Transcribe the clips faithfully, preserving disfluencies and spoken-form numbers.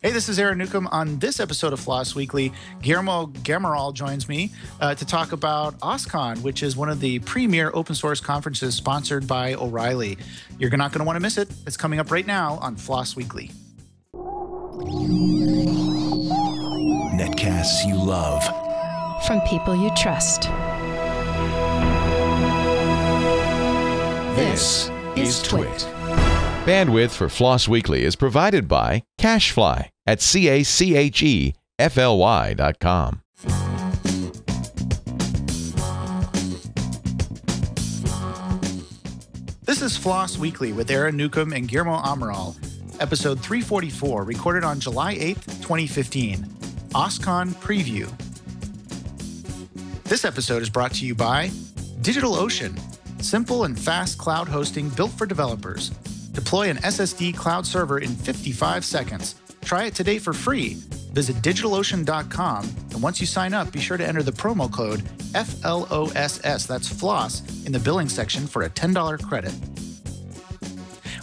Hey, this is Aaron Newcomb. On this episode of Floss Weekly, Guillermo Amaral joins me uh, to talk about OSCON, which is one of the premier open source conferences sponsored by O'Reilly. You're not going to want to miss it. It's coming up right now on Floss Weekly. Netcasts you love. From people you trust. This, this is Twit. Bandwidth for Floss Weekly is provided by Cashfly at C A C H E F L Y dot com. This is Floss Weekly with Aaron Newcomb and Guillermo Amaral, episode three forty-four, recorded on July eighth, twenty fifteen. OSCON Preview. This episode is brought to you by DigitalOcean, simple and fast cloud hosting built for developers. Deploy an S S D cloud server in fifty-five seconds. Try it today for free. Visit DigitalOcean dot com, and once you sign up, be sure to enter the promo code F L O S S, that's FLOSS, in the billing section for a ten dollar credit.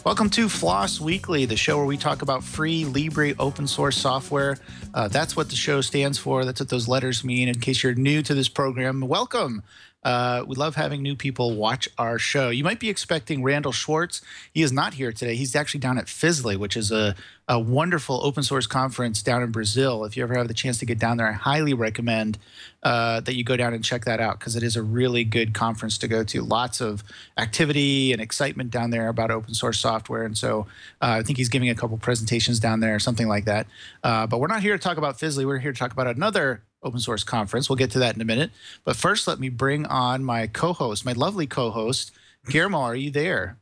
Welcome to Floss Weekly, the show where we talk about free, libre, open source software. Uh, that's what the show stands for. That's what those letters mean. In case you're new to this program, welcome. Uh, we love having new people watch our show. You might be expecting Randall Schwartz. He is not here today. He's actually down at Fizzly, which is a, a wonderful open source conference down in Brazil. If you ever have the chance to get down there, I highly recommend uh, that you go down and check that out because it is a really good conference to go to. Lots of activity and excitement down there about open source software. And so uh, I think he's giving a couple presentations down there or something like that. Uh, but we're not here to talk about Fizzly. We're here to talk about another open source conference. We'll get to that in a minute. But first, let me bring on my co-host, my lovely co-host. Guillermo, are you there?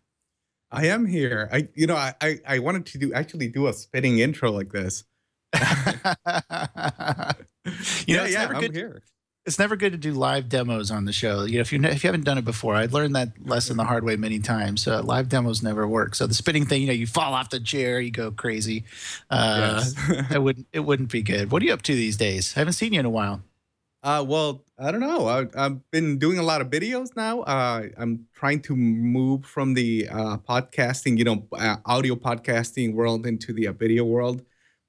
I am here. I, you know, I, I, I wanted to do actually do a spinning intro like this. you know, yeah, it's yeah, never I'm good, here. It's never good to do live demos on the show. You know, if you if you haven't done it before, I've learned that lesson the hard way many times. Uh, live demos never work. So the spinning thing, you know, you fall off the chair, you go crazy. Uh, yes. it wouldn't it wouldn't be good. What are you up to these days? I haven't seen you in a while. Uh, well, I don't know. I, I've been doing a lot of videos now. Uh, I'm trying to move from the uh, podcasting, you know, uh, audio podcasting world into the uh, video world.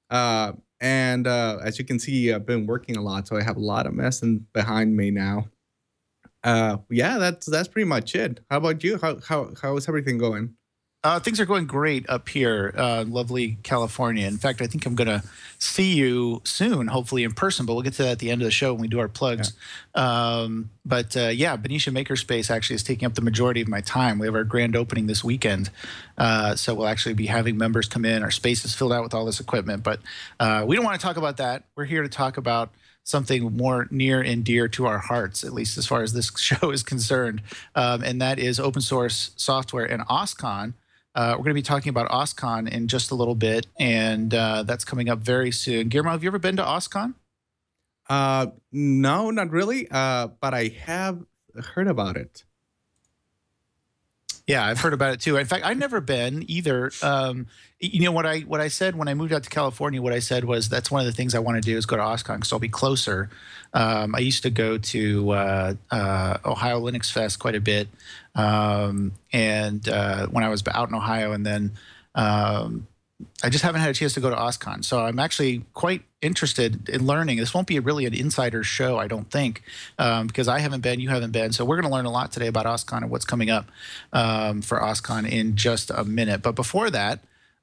Uh, and uh, as you can see, I've been working a lot, so I have a lot of mess in behind me now. Uh, yeah, that's that's pretty much it. How about you? How how how is everything going? Uh, things are going great up here, uh, lovely California. In fact, I think I'm going to see you soon, hopefully in person, but we'll get to that at the end of the show when we do our plugs. Yeah. Um, but uh, yeah, Benicia Makerspace actually is taking up the majority of my time. We have our grand opening this weekend. Uh, so we'll actually be having members come in. Our space is filled out with all this equipment, but uh, we don't want to talk about that. We're here to talk about something more near and dear to our hearts, at least as far as this show is concerned, um, and that is open source software and OSCON. Uh, we're going to be talking about OSCON in just a little bit, and uh, that's coming up very soon. Guillermo, have you ever been to OSCON? Uh, no, not really, uh, but I have heard about it. Yeah, I've heard about it too. In fact, I've never been either. Um, you know what I what I said when I moved out to California? What I said was that's one of the things I want to do is go to OSCON because I'll be closer. Um, I used to go to uh, uh, Ohio Linux Fest quite a bit, um, and uh, when I was out in Ohio, and then um, I just haven't had a chance to go to OSCON. So I'm actually quite interested in learning. This won't be really an insider show, I don't think, um, because I haven't been, you haven't been. So we're going to learn a lot today about OSCON and what's coming up um, for OSCON in just a minute. But before that,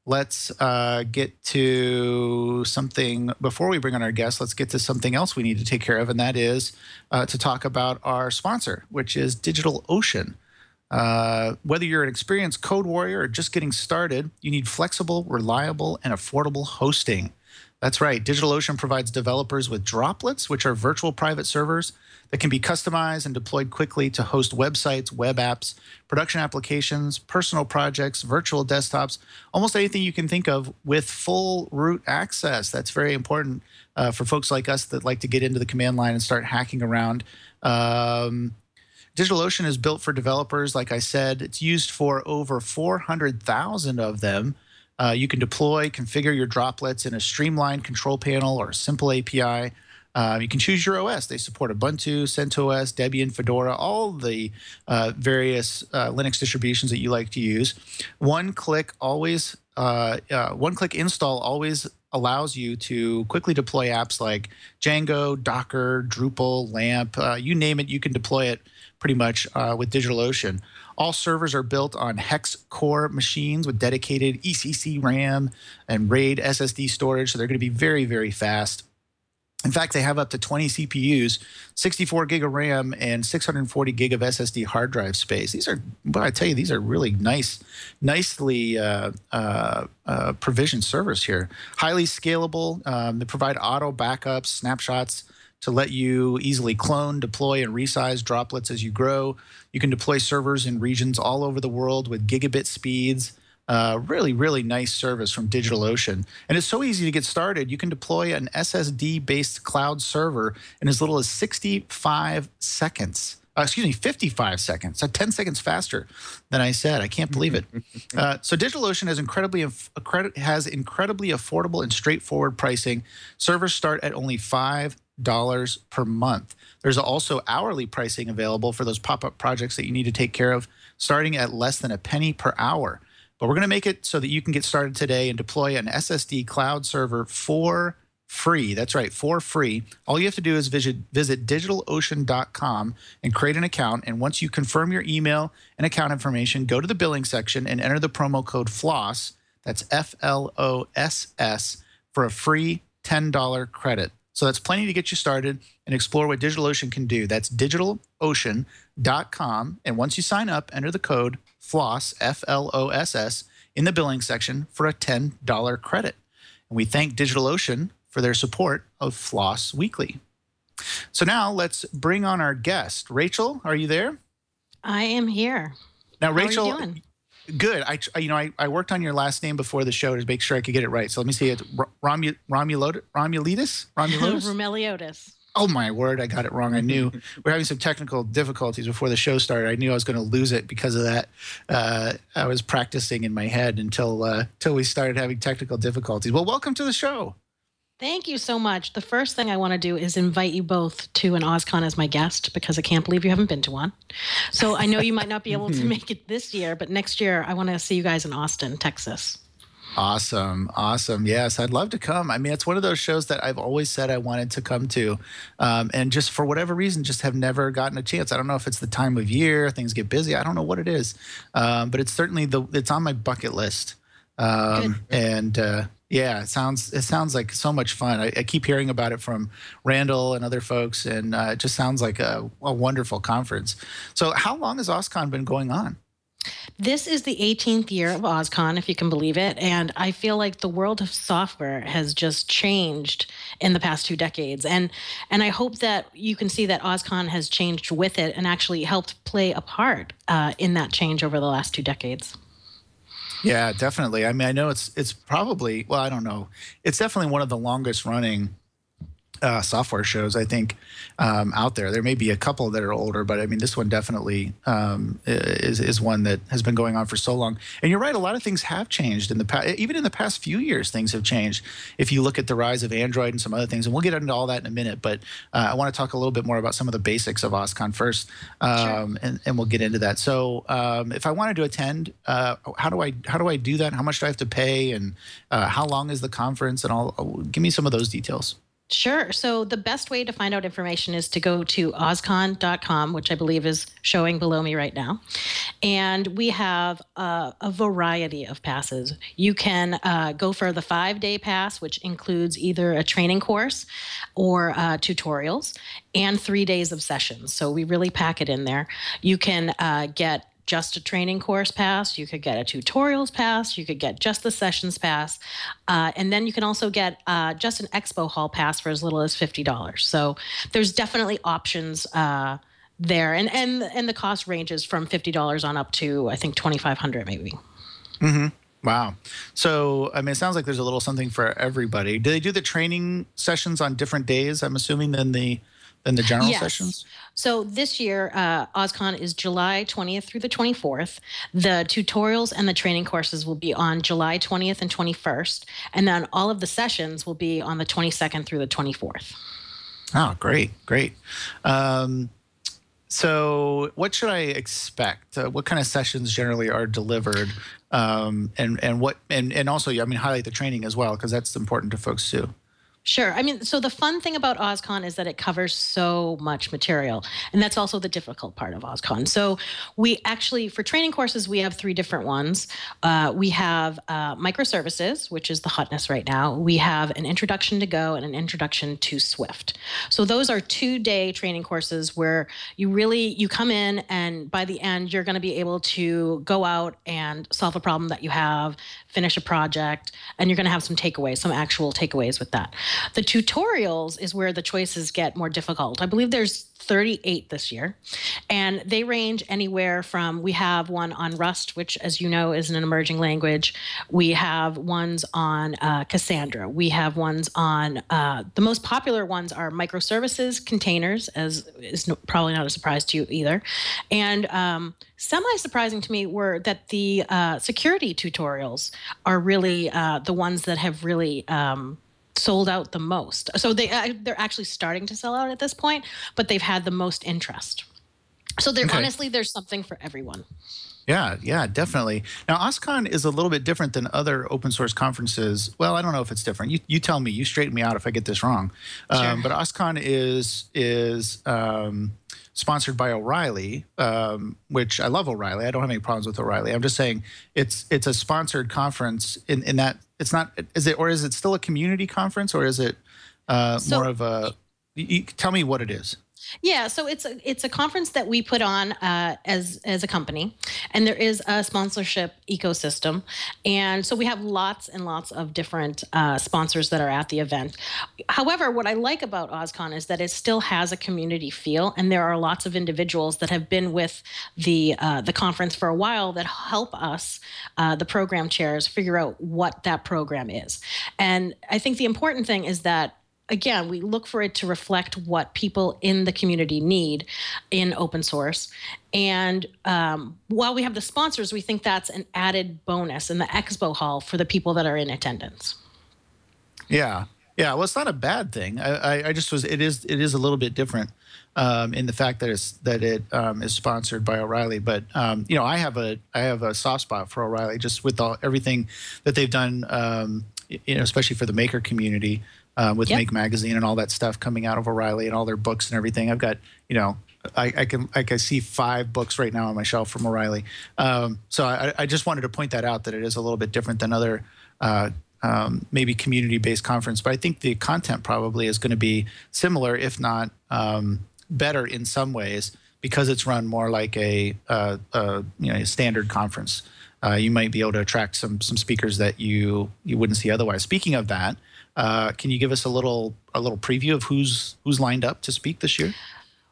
let's uh, get to something. Before we bring on our guests, let's get to something else we need to take care of, and that is uh, to talk about our sponsor, which is DigitalOcean. Uh, whether you're an experienced code warrior or just getting started, you need flexible, reliable, and affordable hosting. That's right. DigitalOcean provides developers with droplets, which are virtual private servers that can be customized and deployed quickly to host websites, web apps, production applications, personal projects, virtual desktops, almost anything you can think of with full root access. That's very important uh, for folks like us that like to get into the command line and start hacking around. Um, DigitalOcean is built for developers. Like I said, it's used for over four hundred thousand of them. Uh, you can deploy, configure your droplets in a streamlined control panel or a simple A P I. Uh, you can choose your O S. They support Ubuntu, CentOS, Debian, Fedora, all the uh, various uh, Linux distributions that you like to use. One click always, uh, uh, one click install always allows you to quickly deploy apps like Django, Docker, Drupal, LAMP, uh, you name it, you can deploy it pretty much uh, with DigitalOcean. All servers are built on hex core machines with dedicated E C C RAM and RAID S S D storage, so they're going to be very, very fast. In fact, they have up to twenty C P Us, sixty-four gig of RAM, and six hundred forty gig of S S D hard drive space. These are, well, I tell you, these are really nice, nicely uh, uh, uh, provisioned servers here. Highly scalable. Um, they provide auto backups, snapshots to let you easily clone, deploy, and resize droplets as you grow. You can deploy servers in regions all over the world with gigabit speeds. Uh, really, really nice service from DigitalOcean. And it's so easy to get started. You can deploy an S S D-based cloud server in as little as sixty-five seconds. Uh, excuse me, fifty-five seconds. So ten seconds faster than I said. I can't believe it. Uh, so DigitalOcean has incredibly, has incredibly affordable and straightforward pricing. Servers start at only five dollars per month. There's also hourly pricing available for those pop-up projects that you need to take care of, starting at less than a penny per hour. But we're going to make it so that you can get started today and deploy an S S D cloud server for free. That's right, for free. All you have to do is visit, visit DigitalOcean dot com and create an account. And once you confirm your email and account information, go to the billing section and enter the promo code FLOSS, that's F L O S S, for a free ten dollar credit. So that's plenty to get you started and explore what DigitalOcean can do. That's DigitalOcean dot com. And once you sign up, enter the code FLOSS, F L O S S, in the billing section for a ten dollar credit. And we thank DigitalOcean for their support of Floss Weekly. So now let's bring on our guest. Rachel, are you there? I am here. Now, How Rachel, are you doing? Good. I, you know, I, I worked on your last name before the show to make sure I could get it right. So let me see. It's Romu, Romulo, Romulitis? Romulitis? Roumeliotis. Oh, my word. I got it wrong. I knew. We were having some technical difficulties before the show started. I knew I was going to lose it because of that. Uh, I was practicing in my head until, uh, until we started having technical difficulties. Well, welcome to the show. Thank you so much. The first thing I want to do is invite you both to an OSCON as my guest because I can't believe you haven't been to one. So I know you might not be able to make it this year, but next year I want to see you guys in Austin, Texas. Awesome. Awesome. Yes, I'd love to come. I mean, it's one of those shows that I've always said I wanted to come to. Um, and just for whatever reason, just have never gotten a chance. I don't know if it's the time of year, things get busy. I don't know what it is. Um, but it's certainly the it's on my bucket list. Um, and uh, yeah, it sounds it sounds like so much fun. I, I keep hearing about it from Randall and other folks. And uh, it just sounds like a, a wonderful conference. So how long has OSCON been going on? This is the eighteenth year of OSCON, if you can believe it, and I feel like the world of software has just changed in the past two decades, and and I hope that you can see that OSCON has changed with it and actually helped play a part uh, in that change over the last two decades. Yeah, definitely. I mean, I know it's it's probably, well, I don't know. It's definitely one of the longest running Uh, software shows, I think, um, out there. There may be a couple that are older, but I mean, this one definitely um, is is one that has been going on for so long. And you're right, a lot of things have changed in the past. Even in the past few years, things have changed. If you look at the rise of Android and some other things, and we'll get into all that in a minute. But uh, I want to talk a little bit more about some of the basics of OSCON first, um, sure. and, and we'll get into that. So, um, if I wanted to attend, uh, how do I how do I do that? How much do I have to pay? And uh, how long is the conference? And all, give me some of those details. Sure. So the best way to find out information is to go to oscon dot com, which I believe is showing below me right now. And we have uh, a variety of passes. You can uh, go for the five-day pass, which includes either a training course or uh, tutorials, and three days of sessions. So we really pack it in there. You can uh, get just a training course pass, you could get a tutorials pass, you could get just the sessions pass, uh, and then you can also get uh, just an expo hall pass for as little as fifty dollars. So there's definitely options uh, there, and, and and the cost ranges from fifty dollars on up to, I think, twenty-five hundred dollars maybe. Mm-hmm. Wow. So, I mean, it sounds like there's a little something for everybody. Do they do the training sessions on different days, I'm assuming, than the than the general yes. sessions? So this year, uh, OSCON is July twentieth through the twenty-fourth. The tutorials and the training courses will be on July twentieth and twenty-first. And then all of the sessions will be on the twenty-second through the twenty-fourth. Oh, great, great. Um, so what should I expect? Uh, what kind of sessions generally are delivered? um, and and what and and also I mean highlight the training as well, because that's important to folks too. Sure. I mean, so the fun thing about OSCON is that it covers so much material. And that's also the difficult part of OSCON. So we actually, for training courses, we have three different ones. Uh, we have uh, Microservices, which is the hotness right now. We have an introduction to Go and an introduction to Swift. So those are two-day training courses where you really, you come in and by the end, you're going to be able to go out and solve a problem that you have, finish a project, and you're going to have some takeaways, some actual takeaways with that. The tutorials is where the choices get more difficult. I believe there's thirty-eight this year, and they range anywhere from, we have one on Rust, which, as you know, is an emerging language. We have ones on uh, Cassandra. We have ones on, uh, the most popular ones are Microservices, Containers, as is no, probably not a surprise to you either. And um, semi-surprising to me were that the uh, security tutorials are really uh, the ones that have really um, sold out the most. So they, uh, they're actually starting to sell out at this point, but they've had the most interest. So there, okay. honestly, there's something for everyone. Yeah, yeah, definitely. Now, OSCON is a little bit different than other open source conferences. Well, I don't know if it's different. You, you tell me. You straighten me out if I get this wrong. Sure. Um, but OSCON is, is um, sponsored by O'Reilly, um, which I love O'Reilly. I don't have any problems with O'Reilly. I'm just saying it's, it's a sponsored conference in, in that it's not, is it, or is it still a community conference, or is it uh, so, more of a, you, tell me what it is. Yeah, so it's a, it's a conference that we put on uh, as, as a company, and there is a sponsorship ecosystem. And so we have lots and lots of different uh, sponsors that are at the event. However, what I like about OSCON is that it still has a community feel, and there are lots of individuals that have been with the, uh, the conference for a while that help us, uh, the program chairs, figure out what that program is. And I think the important thing is that, again, we look for it to reflect what people in the community need in open source. And um, while we have the sponsors, we think that's an added bonus in the expo hall for the people that are in attendance. Yeah. Yeah. Well, it's not a bad thing. I, I, I just was, it is, it is a little bit different um, in the fact that it's, that it um, is sponsored by O'Reilly. But, um, you know, I have a, I have a soft spot for O'Reilly just with all, everything that they've done, um, you know, especially for the maker community. Um, with yep. Make Magazine and all that stuff coming out of O'Reilly and all their books and everything. I've got, you know, I, I can I can see five books right now on my shelf from O'Reilly. Um, so I, I just wanted to point that out, that it is a little bit different than other uh, um, maybe community-based conference. But I think the content probably is going to be similar, if not um, better in some ways, because it's run more like a, uh, a you know a standard conference. Uh, you might be able to attract some some speakers that you you wouldn't see otherwise. Speaking of that. Uh, can you give us a little a little preview of who's who's lined up to speak this year?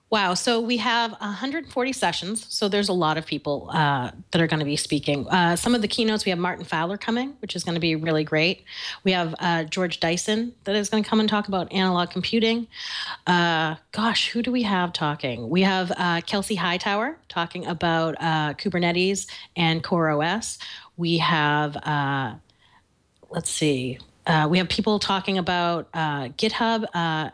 Wow. So we have one hundred forty sessions. So there's a lot of people uh, that are going to be speaking. Uh, some of the keynotes, we have Martin Fowler coming, which is going to be really great. We have uh, George Dyson that is going to come and talk about analog computing. Uh, gosh, who do we have talking? We have uh, Kelsey Hightower talking about uh, Kubernetes and CoreOS. We have, uh, let's see. Uh, we have people talking about uh, GitHub. Uh,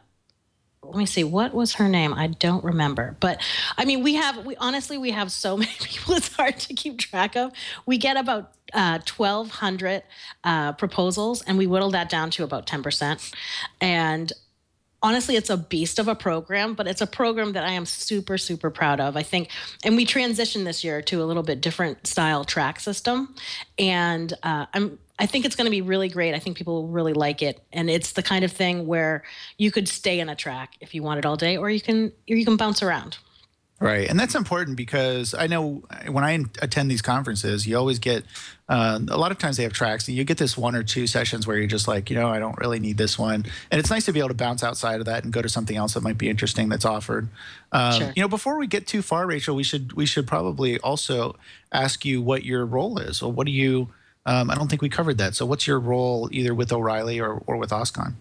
let me see, what was her name? I don't remember. But I mean, we have, we honestly, we have so many people, it's hard to keep track of. We get about uh, twelve hundred uh, proposals, and we whittle that down to about ten percent. And honestly, it's a beast of a program, but it's a program that I am super, super proud of, I think. And we transitioned this year to a little bit different style track system. And uh, I'm, I think it's going to be really great. I think people will really like it. And it's the kind of thing where you could stay in a track if you want it all day, or you can, or you can bounce around. Right. And that's important, because I know when I attend these conferences, you always get uh, a lot of times they have tracks, and you get this one or two sessions where you're just like, you know, I don't really need this one. And it's nice to be able to bounce outside of that and go to something else that might be interesting that's offered. Um, sure. You know, before we get too far, Rachel, we should we should probably also ask you what your role is. So what do you um, – I don't think we covered that. So what's your role either with O'Reilly or, or with OSCON?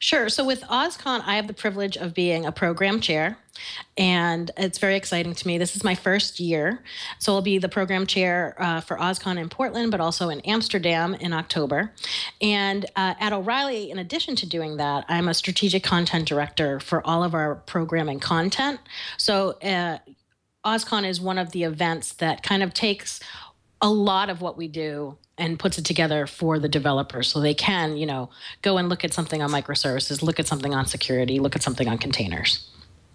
Sure. So with OSCON, I have the privilege of being a program chair, and it's very exciting to me. This is my first year, so I'll be the program chair uh, for OSCON in Portland, but also in Amsterdam in October. And uh, at O'Reilly, in addition to doing that, I'm a strategic content director for all of our programming content. So uh, OSCON is one of the events that kind of takes a lot of what we do and puts it together for the developer so they can, you know, go and look at something on microservices, look at something on security, look at something on containers.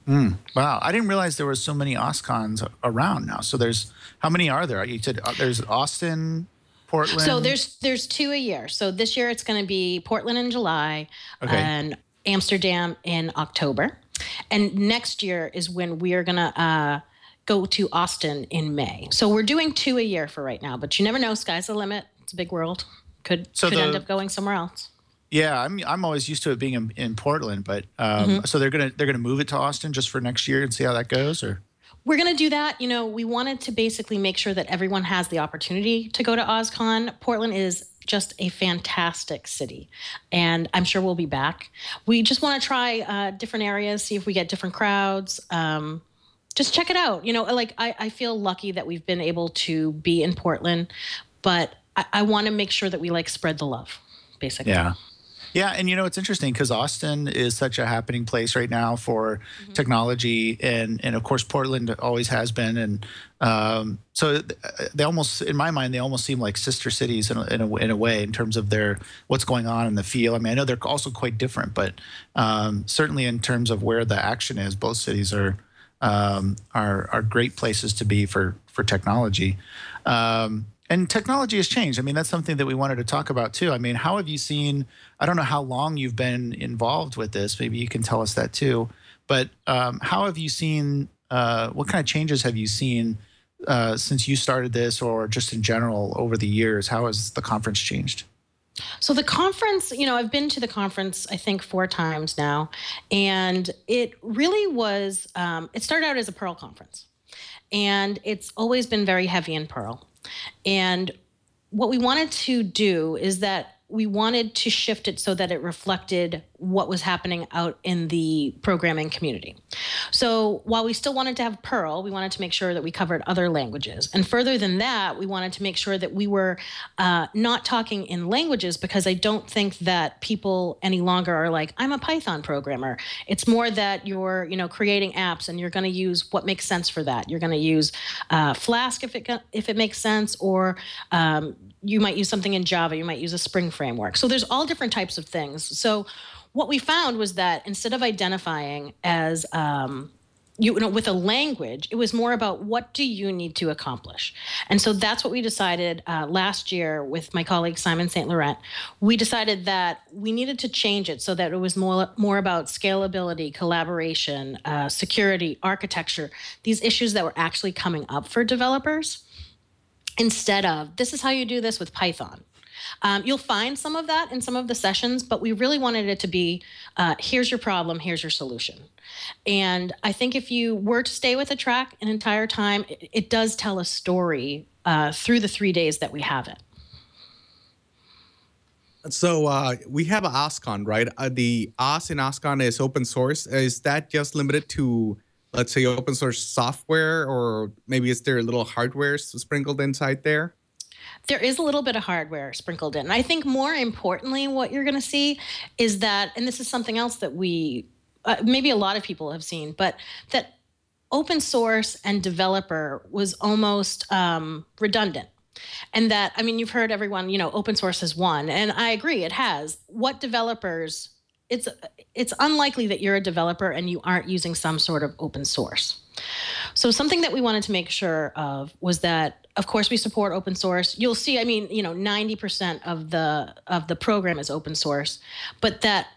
Mm, wow. I didn't realize there were so many OSCONs around now. So there's, how many are there? You said uh, there's Austin, Portland. So there's there's two a year. So this year it's going to be Portland in July, okay, and Amsterdam in October. And next year is when we are going to uh, go to Austin in May. So we're doing two a year for right now, but you never know. Sky's the limit. It's a big world. Could, so could the, end up going somewhere else. Yeah, I'm I'm always used to it being in, in Portland, but um, mm-hmm. so they're gonna they're gonna move it to Austin just for next year and see how that goes, or we're gonna do that. You know, we wanted to basically make sure that everyone has the opportunity to go to OSCON. Portland is just a fantastic city, and I'm sure we'll be back. We just want to try uh, different areas, see if we get different crowds. Um, just check it out. You know, like I I feel lucky that we've been able to be in Portland, but I, I want to make sure that we like spread the love, basically. Yeah. Yeah, and you know, it's interesting because Austin is such a happening place right now for mm-hmm. technology, and and of course Portland always has been, and um, so they almost, in my mind, they almost seem like sister cities in a, in a, in a way in terms of their what's going on in the field. I mean, I know they're also quite different, but um, certainly in terms of where the action is, both cities are um, are are great places to be for for technology. Um, And technology has changed. I mean, that's something that we wanted to talk about too. I mean, how have you seen, I don't know how long you've been involved with this. Maybe you can tell us that too. But um, how have you seen, uh, what kind of changes have you seen uh, since you started this, or just in general over the years? How has the conference changed? So the conference, you know, I've been to the conference, I think, four times now. And it really was, um, it started out as a Perl conference. And it's always been very heavy in Perl. And what we wanted to do is that we wanted to shift it so that it reflected what was happening out in the programming community. So while we still wanted to have Perl, we wanted to make sure that we covered other languages. And further than that, we wanted to make sure that we were uh, not talking in languages, because I don't think that people any longer are like, I'm a Python programmer. It's more that you're, you know, creating apps and you're going to use what makes sense for that. You're going to use uh, Flask if it, if it makes sense, or um, you might use something in Java. You might use a Spring framework. So there's all different types of things. So what we found was that instead of identifying as, um, you know, with a language, it was more about what do you need to accomplish. And so that's what we decided uh, last year with my colleague Simon Saint Laurent. We decided that we needed to change it so that it was more, more about scalability, collaboration, uh, security, architecture, these issues that were actually coming up for developers, instead of this is how you do this with Python. Um, you'll find some of that in some of the sessions, but we really wanted it to be, uh, here's your problem, here's your solution. And I think if you were to stay with a track an entire time, it, it does tell a story uh, through the three days that we have it. So uh, we have an OSCON, right? Uh, the OS in OSCON is open source. Is that just limited to, let's say, open source software, or maybe is there a little hardware sprinkled inside there? There is a little bit of hardware sprinkled in. I think more importantly, what you're going to see is that, and this is something else that we, uh, maybe a lot of people have seen, but that open source and developer was almost um, redundant. And that, I mean, you've heard everyone, you know, open source has won. And I agree, it has. What developers, it's, it's unlikely that you're a developer and you aren't using some sort of open source. So something that we wanted to make sure of was that, of course, we support open source. You'll see, I mean, you know, ninety percent of the of the program is open source, but that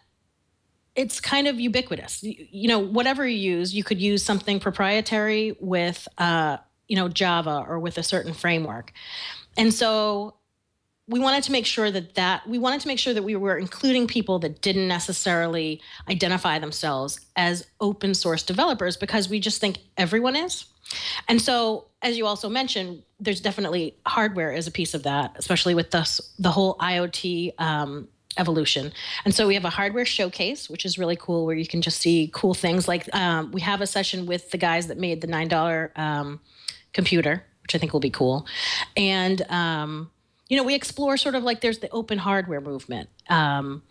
it's kind of ubiquitous. You, you know, whatever you use, you could use something proprietary with, uh, you know, Java or with a certain framework. And so we wanted to make sure that that we wanted to make sure that we were including people that didn't necessarily identify themselves as open source developers, because we just think everyone is. And so, as you also mentioned, there's definitely hardware is a piece of that, especially with the, the whole IoT um, evolution. And so we have a hardware showcase, which is really cool, where you can just see cool things. Like um, we have a session with the guys that made the nine dollar um, computer, which I think will be cool. And, um, you know, we explore sort of like there's the open hardware movement. Um,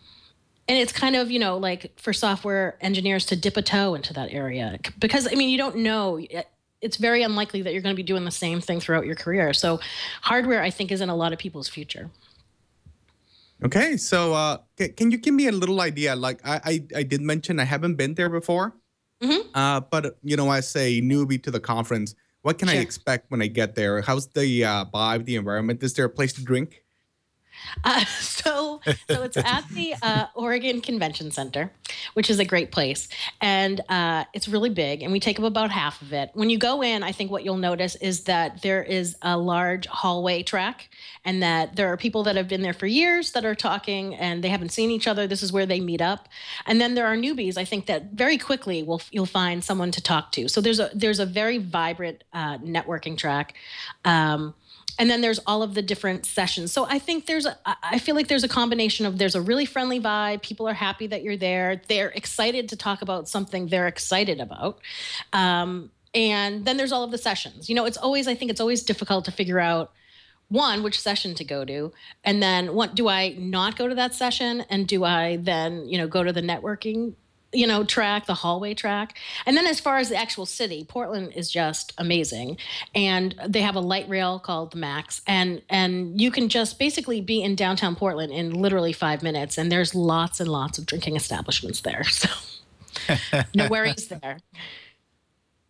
And it's kind of, you know, like for software engineers to dip a toe into that area, because, I mean, you don't know. it's very unlikely that you're going to be doing the same thing throughout your career. So hardware, I think, is in a lot of people's future. Okay, so uh, can you give me a little idea? Like I, I, I did mention I haven't been there before, mm-hmm. uh, but, you know, as a newbie to the conference, what can sure. I expect when I get there? How's the uh, vibe, the environment? Is there a place to drink? Uh, so, so it's at the uh, Oregon Convention Center, which is a great place. And uh, it's really big, and we take up about half of it. When you go in, I think what you'll notice is that there is a large hallway track, and that there are people that have been there for years that are talking, and they haven't seen each other. This is where they meet up. And then there are newbies, I think, that very quickly will, you'll find someone to talk to. So there's a, there's a very vibrant uh, networking track. Um And then there's all of the different sessions. So I think there's, a, I feel like there's a combination of there's a really friendly vibe. People are happy that you're there. They're excited to talk about something they're excited about. Um, and then there's all of the sessions. You know, it's always, I think it's always difficult to figure out, one, which session to go to, and then what do I not go to that session? And do I then, you know, go to the networking, you know, track, the hallway track. And then as far as the actual city, Portland is just amazing. And they have a light rail called the Max. And, and you can just basically be in downtown Portland in literally five minutes. And there's lots and lots of drinking establishments there. So no worries there.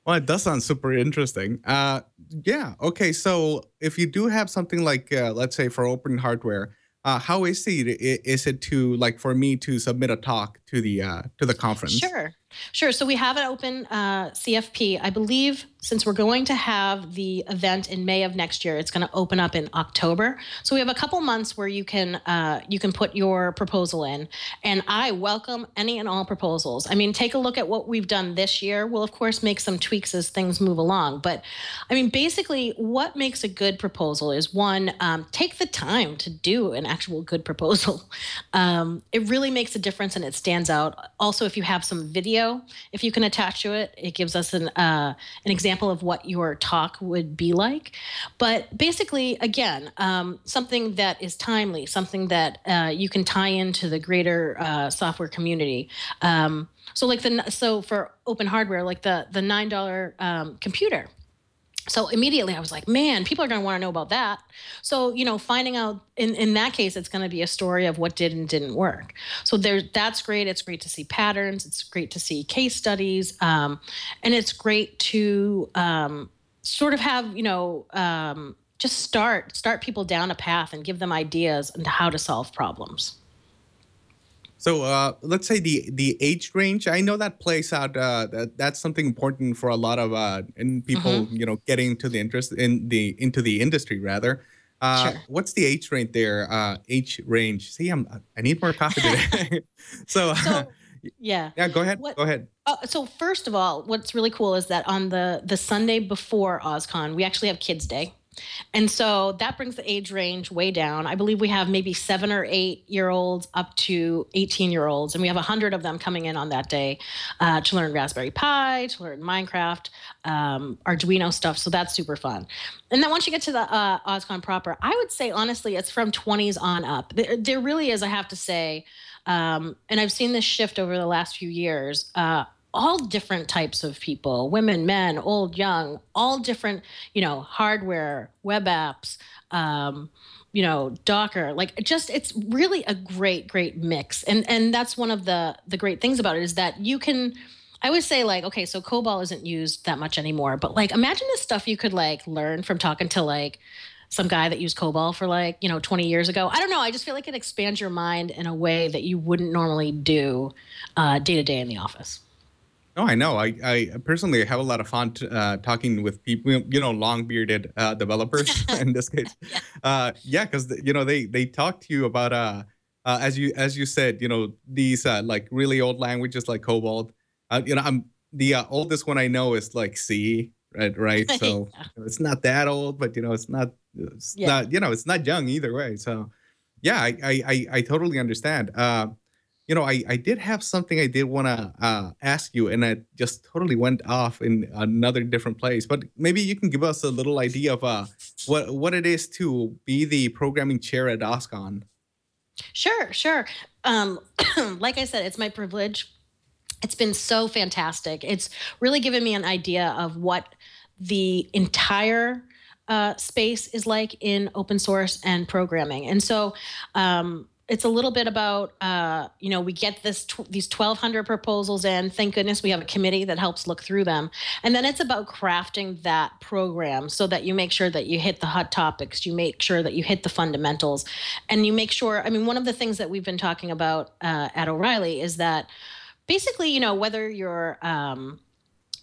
Well, it does sound super interesting. Uh, yeah. Okay. So if you do have something like, uh, let's say, for open hardware, Uh, how is it, is it to, like, for me to submit a talk to the uh, to the conference? Sure. Sure. So we have an open uh, C F P. I believe since we're going to have the event in May of next year, it's going to open up in October. So we have a couple months where you can uh, you can put your proposal in. And I welcome any and all proposals. I mean, take a look at what we've done this year. We'll, of course, make some tweaks as things move along. But, I mean, basically what makes a good proposal is, one, um, take the time to do an actual good proposal. Um, it really makes a difference and it stands out. Also, if you have some video, if you can attach to it, it gives us an uh, an example of what your talk would be like. But basically, again, um, something that is timely, something that uh, you can tie into the greater uh, software community. Um, so, like the so for open hardware, like the the nine dollar um, computer. So immediately I was like, man, people are going to want to know about that. So, you know, finding out in, in that case, it's going to be a story of what did and didn't work. So there, that's great. It's great to see patterns. It's great to see case studies. Um, and it's great to um, sort of have, you know, um, just start, start people down a path and give them ideas on how to solve problems. So uh, let's say the the age range. I know that plays out. Uh, that that's something important for a lot of uh, and people, mm-hmm. you know, getting to the interest in the into the industry rather. Uh, sure. What's the age range there? Uh, age range. See, I'm I need more coffee today. so, so yeah, yeah. Go ahead. What, go ahead. Uh, so first of all, what's really cool is that on the the Sunday before OSCON, we actually have Kids Day. And so that brings the age range way down. I believe we have maybe seven or eight-year-olds up to eighteen-year-olds, and we have a hundred of them coming in on that day uh, to learn Raspberry Pi, to learn Minecraft, um, Arduino stuff, so that's super fun. And then once you get to the uh, OSCON proper, I would say, honestly, it's from twenties on up. There, there really is, I have to say, um, and I've seen this shift over the last few years, uh, all different types of people, women, men, old, young, all different, you know, hardware, web apps, um, you know, Docker, like just, it's really a great, great mix. And and that's one of the, the great things about it is that you can, I would say like, okay, so COBOL isn't used that much anymore, but like, imagine this stuff you could like learn from talking to like some guy that used COBOL for like, you know, twenty years ago. I don't know. I just feel like it expands your mind in a way that you wouldn't normally do uh, day to day in the office. No, I know. I, I personally have a lot of fun uh, talking with people, you know, long-bearded uh, developers in this case. Uh, yeah, because, you know, they they talk to you about, uh, uh, as you as you said, you know, these uh, like really old languages like COBOL. Uh, you know, I'm the uh, oldest one I know is like C, right? Right. So yeah. It's not that old, but, you know, it's not, it's yeah. not you know, it's not young either way. So, yeah, I I, I, I totally understand. Uh, You know, I, I did have something I did want to uh, ask you, and I just totally went off in another different place. But maybe you can give us a little idea of uh, what what it is to be the programming chair at OSCON. Sure, sure. Um, like I said, it's my privilege. It's been so fantastic. It's really given me an idea of what the entire uh, space is like in open source and programming. And so um, it's a little bit about, uh, you know, we get this tw these twelve hundred proposals in. Thank goodness we have a committee that helps look through them. And then it's about crafting that program so that you make sure that you hit the hot topics, you make sure that you hit the fundamentals, and you make sure, I mean, one of the things that we've been talking about uh, at O'Reilly is that basically, you know, whether you're, um,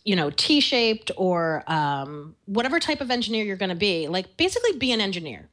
you know, T-shaped or um, whatever type of engineer you're going to be, like basically be an engineer.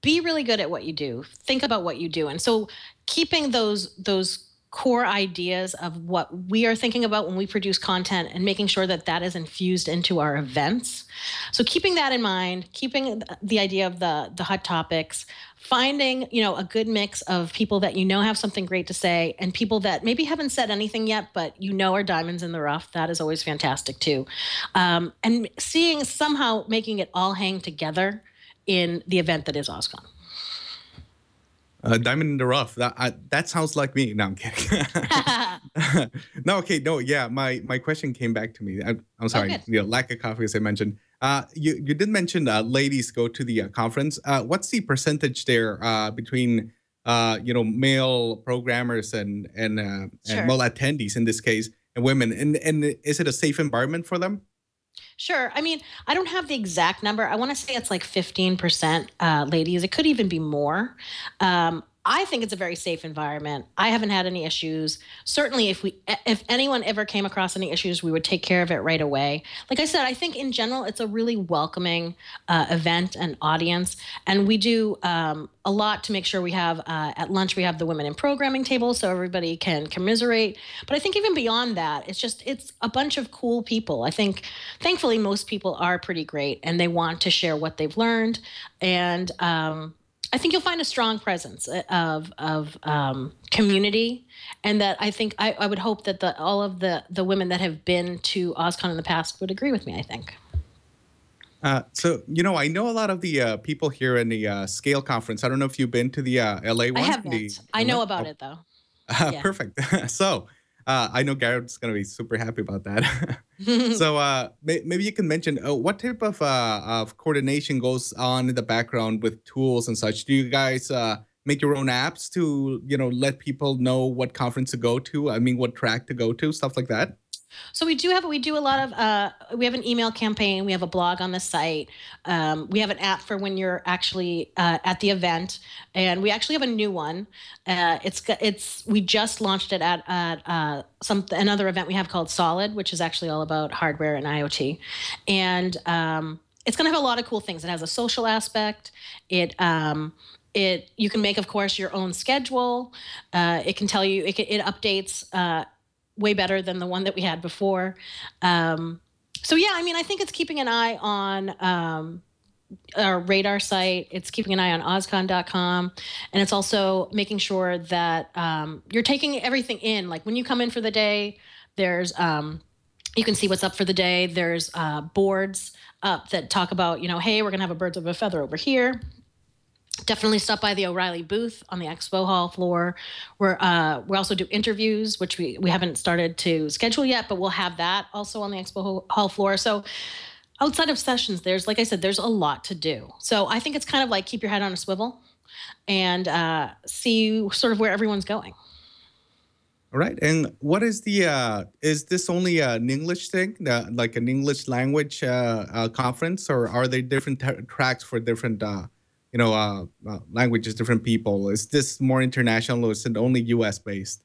Be really good at what you do. Think about what you do. And so keeping those those core ideas of what we are thinking about when we produce content and making sure that that is infused into our events. So keeping that in mind, keeping the idea of the, the hot topics, finding, you know, a good mix of people that you know have something great to say and people that maybe haven't said anything yet, but you know are diamonds in the rough. That is always fantastic too. Um, and seeing somehow making it all hang together in the event that is OSCON. Uh, diamond in the rough. That I, that sounds like me. No, I'm kidding. No, okay, no, yeah. My my question came back to me. I, I'm sorry. Oh, you know, lack of coffee, as I mentioned. Uh, you you did mention uh, ladies go to the uh, conference. Uh, what's the percentage there uh, between uh, you know male programmers and and, uh, sure. and male attendees in this case and women? And and is it a safe environment for them? Sure. I mean, I don't have the exact number. I want to say it's like fifteen percent uh, ladies. It could even be more. Um, I think it's a very safe environment. I haven't had any issues. Certainly, if we, if anyone ever came across any issues, we would take care of it right away. Like I said, I think in general, it's a really welcoming uh, event and audience. And we do um, a lot to make sure we have, uh, at lunch, we have the women in programming table so everybody can commiserate. But I think even beyond that, it's just, it's a bunch of cool people. I think, thankfully, most people are pretty great and they want to share what they've learned. And, um, I think you'll find a strong presence of of um, community, and that I think I, I would hope that the all of the the women that have been to OSCON in the past would agree with me. I think. Uh, so you know, I know a lot of the uh, people here in the uh, Scale conference. I don't know if you've been to the uh, L A one. I haven't. The, I know about oh. it though. Uh, yeah. Perfect. So uh, I know Garrett's going to be super happy about that. So uh, may maybe you can mention uh, what type of, uh, of coordination goes on in the background with tools and such. Do you guys uh, make your own apps to, you know, let people know what conference to go to? I mean, what track to go to, stuff like that? So we do have, we do a lot of, uh, we have an email campaign. We have a blog on the site. Um, we have an app for when you're actually uh, at the event. And we actually have a new one. Uh, it's, it's, we just launched it at, at uh, some, another event we have called Solid, which is actually all about hardware and IoT. And um, it's going to have a lot of cool things. It has a social aspect. It, um, it, you can make, of course, your own schedule. Uh, it can tell you, it, it updates, uh, way better than the one that we had before. Um, so yeah, I mean, I think it's keeping an eye on um, our radar site. It's keeping an eye on oscon dot com. And it's also making sure that um, you're taking everything in. Like when you come in for the day, there's, um, you can see what's up for the day. There's uh, boards up that talk about, you know, hey, we're gonna have a birds of a feather over here. Definitely stop by the O'Reilly booth on the expo hall floor. We're, uh, we also do interviews, which we, we haven't started to schedule yet, but we'll have that also on the expo hall floor. So outside of sessions, there's, like I said, there's a lot to do. So I think it's kind of like keep your head on a swivel and uh, see sort of where everyone's going. All right. And what is the, uh, is this only an English thing, the, like an English language uh, uh, conference, or are there different tracks for different uh you know, uh, uh, languages, different people? Is this more international or is it only U S based?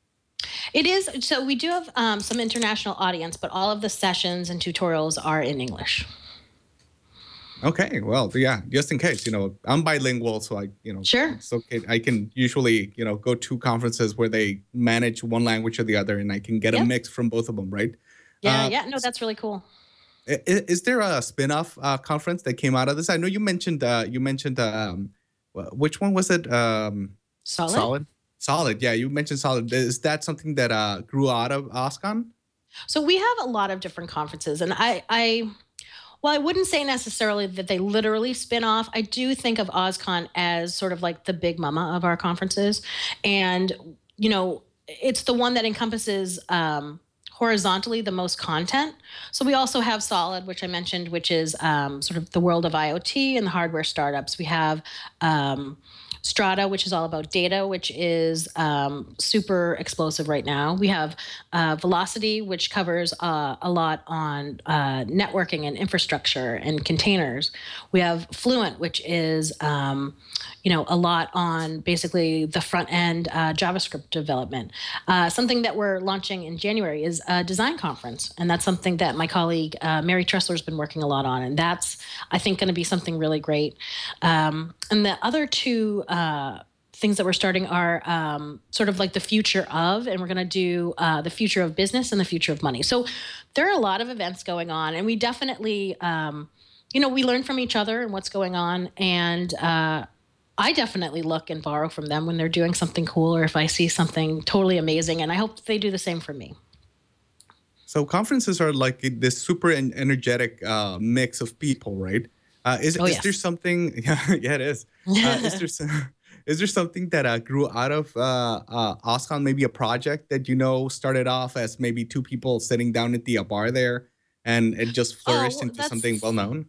It is. So we do have um, some international audience, but all of the sessions and tutorials are in English. Okay. Well, yeah, just in case, you know, I'm bilingual, so I, you know, sure. It's okay. I can usually, you know, go to conferences where they manage one language or the other, and I can get yep. a mix from both of them, right? Yeah. Uh, yeah. No, that's really cool. Is there a spin-off uh, conference that came out of this? I know you mentioned uh, you mentioned um, which one was it? Um, Solid. Solid. Solid. Yeah, you mentioned Solid. Is that something that uh, grew out of OSCON? So we have a lot of different conferences, and I, I, well, I wouldn't say necessarily that they literally spin off. I do think of OSCON as sort of like the big mama of our conferences, and you know, it's the one that encompasses. Um, horizontally the most content. So we also have Solid, which I mentioned, which is um, sort of the world of IoT and the hardware startups. We have um, Strata, which is all about data, which is um, super explosive right now. We have uh, Velocity, which covers uh, a lot on uh, networking and infrastructure and containers. We have Fluent, which is um, you know, a lot on basically the front end uh, JavaScript development. Uh, something that we're launching in January is a design conference, and that's something that my colleague uh, Mary Tressler has been working a lot on, and that's, I think, going to be something really great. Um, and the other two Uh, things that we're starting are um, sort of like the future of, and we're going to do uh, the future of business and the future of money. So there are a lot of events going on, and we definitely, um, you know, we learn from each other and what's going on. And uh, I definitely look and borrow from them when they're doing something cool, or if I see something totally amazing, and I hope they do the same for me. So conferences are like this super energetic uh, mix of people, right? Uh, is oh, is yes. there something? Yeah, yeah it is. Uh, is there some, is there something that uh, grew out of uh, uh, OSCON? Maybe a project that you know started off as maybe two people sitting down at the uh, bar there, and it just flourished oh, into something well known.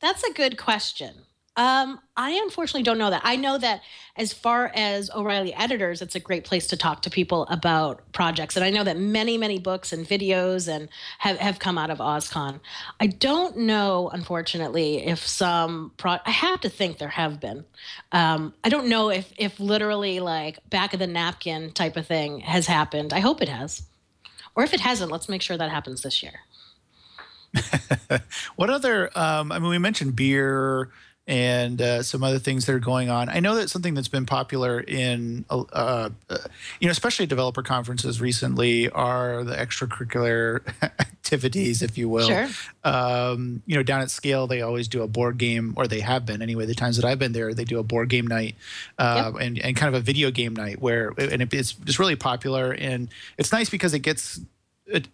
That's a good question. Um, I unfortunately don't know that. I know that as far as O'Reilly editors, it's a great place to talk to people about projects. And I know that many, many books and videos and have, have come out of OSCON. I don't know, unfortunately, if some pro – I have to think there have been. Um, I don't know if, if literally like back of the napkin type of thing has happened. I hope it has. Or if it hasn't, let's make sure that happens this year. What other um, – I mean, we mentioned beer – and uh, some other things that are going on. I know that something that's been popular in, uh, uh, you know, especially developer conferences recently are the extracurricular activities, if you will. Sure. Um, you know, down at Scale, they always do a board game, or they have been anyway. The times that I've been there, they do a board game night uh, yep. and, and kind of a video game night where, and it, it's, it's really popular. And it's nice because it gets, it,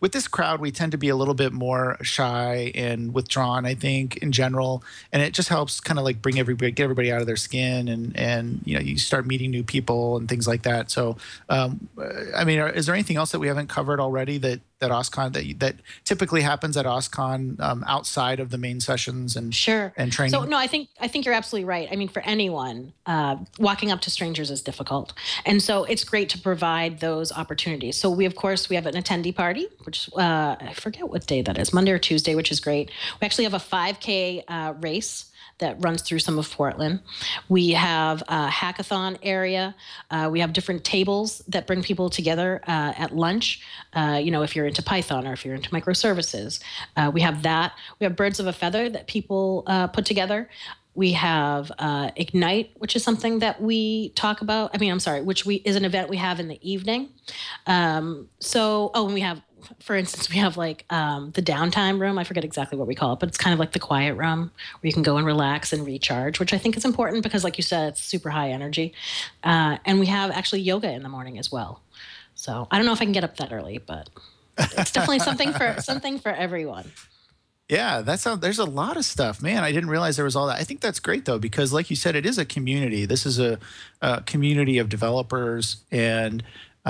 with this crowd, we tend to be a little bit more shy and withdrawn, I think, in general. And it just helps kind of like bring everybody, get everybody out of their skin, and, and you know, you start meeting new people and things like that. So, um, I mean, are, is there anything else that we haven't covered already that, that OSCON, that, that typically happens at OSCON um, outside of the main sessions and, sure. and training? So, no, I think, I think you're absolutely right. I mean, for anyone, uh, walking up to strangers is difficult. And so it's great to provide those opportunities. So we, of course, we have an attendee party, which uh, I forget what day that is, Monday or Tuesday, which is great. We actually have a five K uh, race that runs through some of Portland. We have a hackathon area. Uh, we have different tables that bring people together uh, at lunch, uh, you know, if you're into Python or if you're into microservices. Uh, we have that. We have Birds of a Feather that people uh, put together. We have uh, Ignite, which is something that we talk about. I mean, I'm sorry, which we is an event we have in the evening. Um, so, oh, and we have, for instance, we have like um, the downtime room. I forget exactly what we call it, but it's kind of like the quiet room where you can go and relax and recharge, which I think is important because, like you said, it's super high energy. Uh, and we have actually yoga in the morning as well. So I don't know if I can get up that early, but it's definitely something for something for everyone. Yeah, that's how, there's a lot of stuff, man. I didn't realize there was all that. I think that's great though, because like you said, it is a community. This is a, a community of developers, and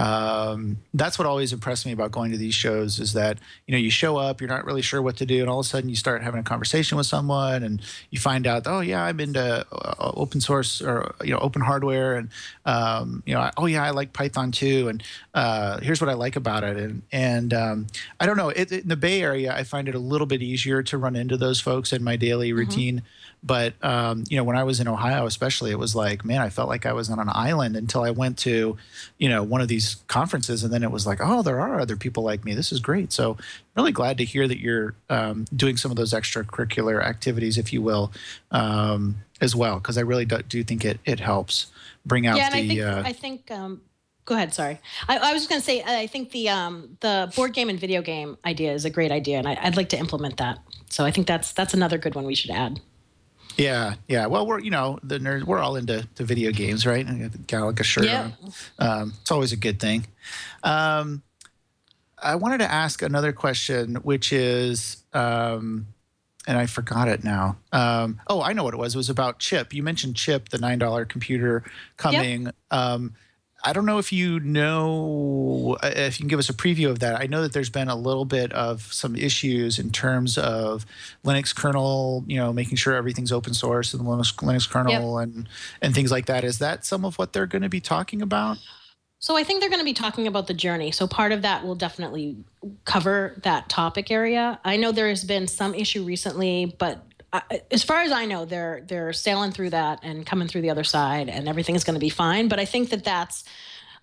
Um, that's what always impressed me about going to these shows is that, you know, you show up, you're not really sure what to do, and all of a sudden you start having a conversation with someone, and you find out, oh yeah, I'm into uh, open source or, you know, open hardware, and, um, you know, I, oh yeah, I like Python too, and uh, here's what I like about it. And, and um, I don't know, it, it, in the Bay Area, I find it a little bit easier to run into those folks in my daily mm-hmm. routine. But, um, you know, when I was in Ohio, especially, it was like, man, I felt like I was on an island until I went to, you know, one of these conferences. And then it was like, oh, there are other people like me. This is great. So really glad to hear that you're um, doing some of those extracurricular activities, if you will, um, as well, because I really do, do think it, it helps bring out yeah, the – Yeah, I think uh, – um Go ahead. Sorry, I, I was just going to say I think the um, the board game and video game idea is a great idea, and I, I'd like to implement that. So I think that's that's another good one we should add. Yeah, yeah. Well, we're you know the nerds, we're all into to video games, right? Got like a shirt yeah. on. Um, it's always a good thing. Um, I wanted to ask another question, which is. Um, And I forgot it now. Um, oh, I know what it was. It was about Chip. You mentioned Chip, the nine dollar computer coming. Yep. Um, I don't know if you know – if you can give us a preview of that. I know that there's been a little bit of some issues in terms of Linux kernel, you know, making sure everything's open source and the Linux, Linux kernel, yep, and, and things like that. Is that some of what they're going to be talking about? So I think they're going to be talking about the journey. So part of that will definitely cover that topic area. I know there has been some issue recently, but I, as far as I know, they're they're sailing through that and coming through the other side, and everything is going to be fine. But I think that that's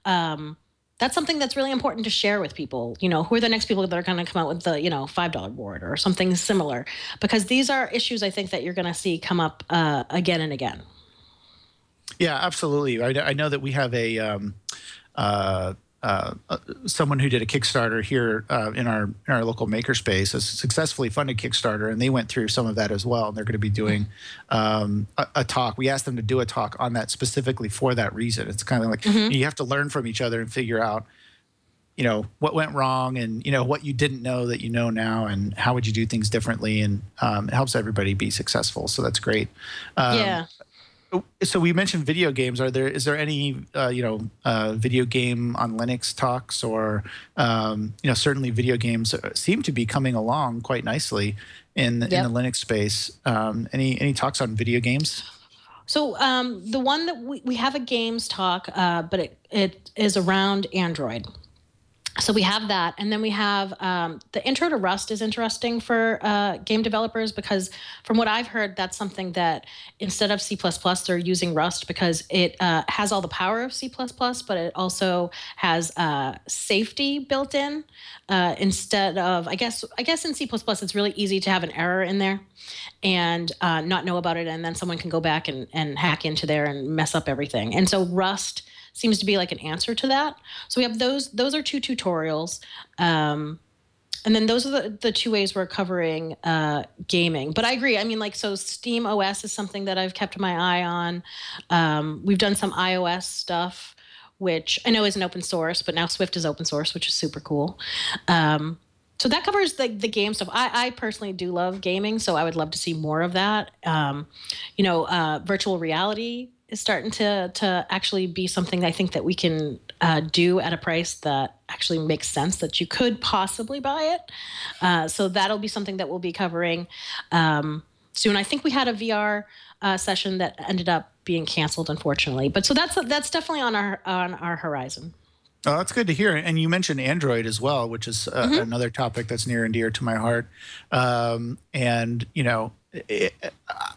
um, that's something that's really important to share with people. You know, who are the next people that are going to come out with the, you know, five dollar board or something similar? Because these are issues I think that you're going to see come up uh, again and again. Yeah, absolutely. I, I know that we have a. Um Uh, uh, someone who did a Kickstarter here uh, in our in our local makerspace, a successfully funded Kickstarter, and they went through some of that as well. And they're going to be doing um, a, a talk. We asked them to do a talk on that specifically for that reason. It's kind of like, mm-hmm, you have to learn from each other and figure out, you know, what went wrong and, you know, what you didn't know that you know now, and how would you do things differently. And um, it helps everybody be successful. So that's great. Um, yeah. So we mentioned video games. Are there is there any uh, you know uh, video game on Linux talks, or um, you know, certainly video games seem to be coming along quite nicely in, yep, in the Linux space. Um, any any talks on video games? So um, the one that we, we have a games talk, uh, but it it is around Android. So we have that, and then we have um, the intro to Rust is interesting for uh, game developers, because from what I've heard, that's something that instead of C plus plus, they're using Rust because it uh, has all the power of C plus plus, but it also has uh, safety built in uh, instead of, I guess, I guess in C plus plus, it's really easy to have an error in there and uh, not know about it, and then someone can go back and, and hack into there and mess up everything. And so Rust seems to be like an answer to that. So we have those, those are two tutorials. Um, and then those are the, the two ways we're covering uh, gaming. But I agree, I mean, like, so Steam O S is something that I've kept my eye on. Um, we've done some iOS stuff, which I know isn't open source, but now Swift is open source, which is super cool. Um, so that covers the, the game stuff. I, I personally do love gaming, so I would love to see more of that. Um, you know, uh, virtual reality is starting to to actually be something I think that we can uh, do at a price that actually makes sense, that you could possibly buy it. Uh, so that'll be something that we'll be covering um, soon. I think we had a V R uh, session that ended up being canceled, unfortunately. But so that's that's definitely on our on our horizon. Oh, that's good to hear. And you mentioned Android as well, which is uh, mm-hmm, another topic that's near and dear to my heart. Um, and you know. It, it, uh,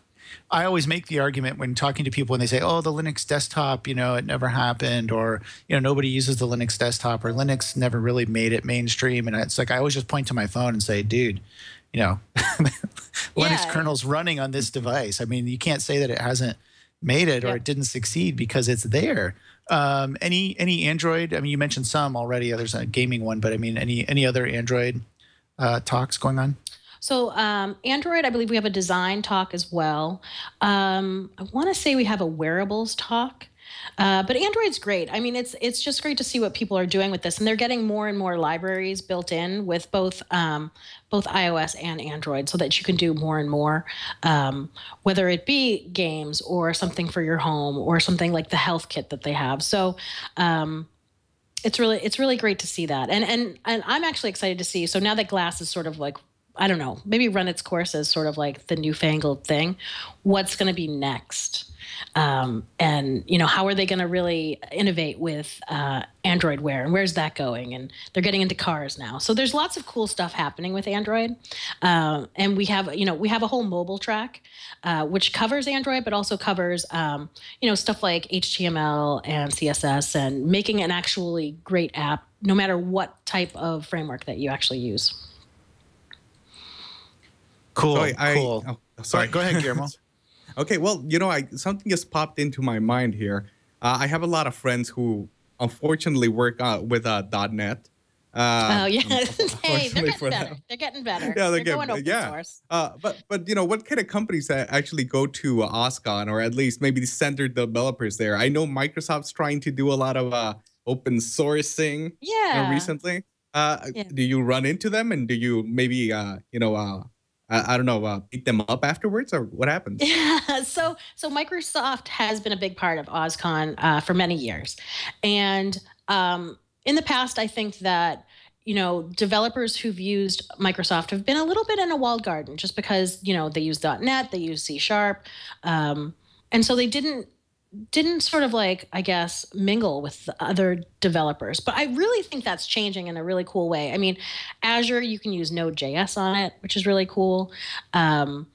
I always make the argument when talking to people when they say, oh, the Linux desktop, you know, it never happened, or, you know, nobody uses the Linux desktop, or Linux never really made it mainstream. And it's like, I always just point to my phone and say, dude, you know, yeah. Linux kernel's running on this device. I mean, you can't say that it hasn't made it, yeah, or it didn't succeed, because it's there. Um, any any Android? I mean, you mentioned some already. There's a gaming one, but I mean, any, any other Android uh, talks going on? So um, Android, I believe we have a design talk as well. Um, I want to say we have a wearables talk, uh, but Android's great. I mean, it's it's just great to see what people are doing with this, and they're getting more and more libraries built in with both um, both iOS and Android, so that you can do more and more, um, whether it be games or something for your home or something like the health kit that they have. So. Um, it's really it's really great to see that, and and and I'm actually excited to see. So now that Glass is sort of like, I don't know, maybe run its course as sort of like the newfangled thing. What's going to be next? Um, and, you know, how are they going to really innovate with uh, Android Wear, and where's that going? And they're getting into cars now. So there's lots of cool stuff happening with Android. Um, and we have, you know, we have a whole mobile track, uh, which covers Android, but also covers, um, you know, stuff like H T M L and C S S and making an actually great app, no matter what type of framework that you actually use. Cool. Sorry, I, cool. Oh, sorry. Go ahead, Guillermo. Okay. Well, you know, I, something just popped into my mind here. Uh, I have a lot of friends who, unfortunately, work uh, with uh, .dot net. Uh, oh yeah. Hey, they're getting better. Them. They're getting better. Yeah, they're, they're getting, going open yeah. source. Uh, but but you know, what kind of companies that actually go to uh, OSCON, or at least maybe center developers there? I know Microsoft's trying to do a lot of uh, open sourcing. Yeah. You know, recently, uh, yeah. do you run into them, and do you maybe uh, you know? Uh, I, I don't know, uh, pick them up afterwards, or what happens? Yeah, so so Microsoft has been a big part of OSCON uh, for many years, and um, in the past, I think that, you know, developers who've used Microsoft have been a little bit in a walled garden, just because, you know, they use dot net, they use C Sharp, um, and so they didn't didn't sort of like, I guess, mingle with the other developers. But I really think that's changing in a really cool way. I mean, Azure, you can use Node J S on it, which is really cool. Um,